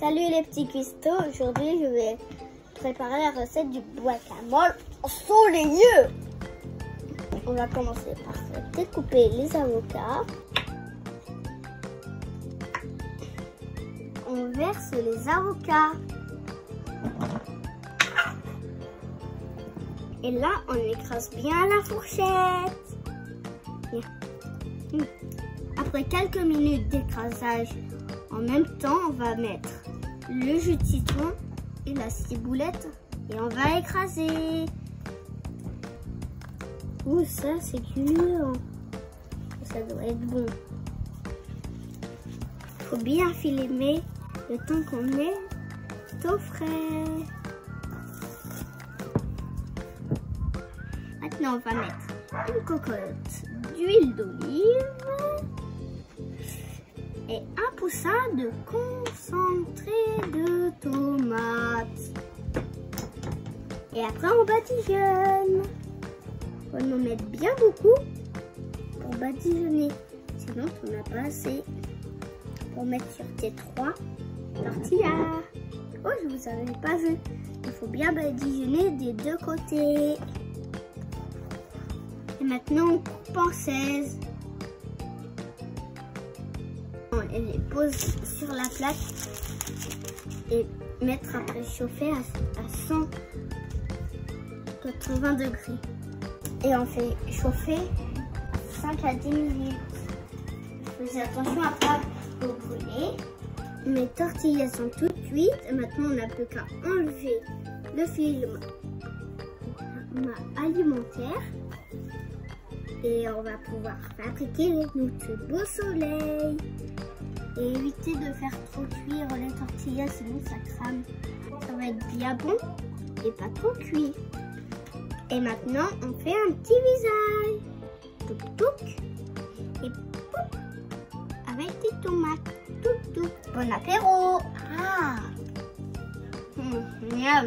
Salut les petits cuistots, aujourd'hui je vais préparer la recette du guacamole ensoleillé. On va commencer par découper les avocats. On verse les avocats. Et là on écrase bien la fourchette. Bien. Après quelques minutes d'écrasage, en même temps on va mettre le jus de citron et la ciboulette et on va écraser. Ouh, ça c'est dur, ça doit être bon. Faut bien filmer le temps qu'on est au frais. Maintenant on va mettre une cocotte d'huile d'olive et un poussin de concentré de tomates. Et après on badigeonne. On en met bien beaucoup pour badigeonner. Sinon on n'a pas assez pour mettre sur tes trois tortillas. Oh, je vous avais pas vu. Il faut bien badigeonner des deux côtés. Et maintenant on coupe en 16. Et les pose sur la plaque et mettre à préchauffer à 180 degrés. Et on fait chauffer 5 à 10 minutes. Faites attention à pas vous brûler. Mes tortillas sont toutes cuites. Et maintenant, on n'a plus qu'à enlever le film alimentaire. Et on va pouvoir fabriquer notre beau soleil. Et éviter de faire trop cuire les tortillas, sinon ça crame. Ça va être bien bon et pas trop cuit. Et maintenant, on fait un petit visage. Touc touc. Et poup. Avec des tomates. Touc touc. Bon apéro. Ah. Miam.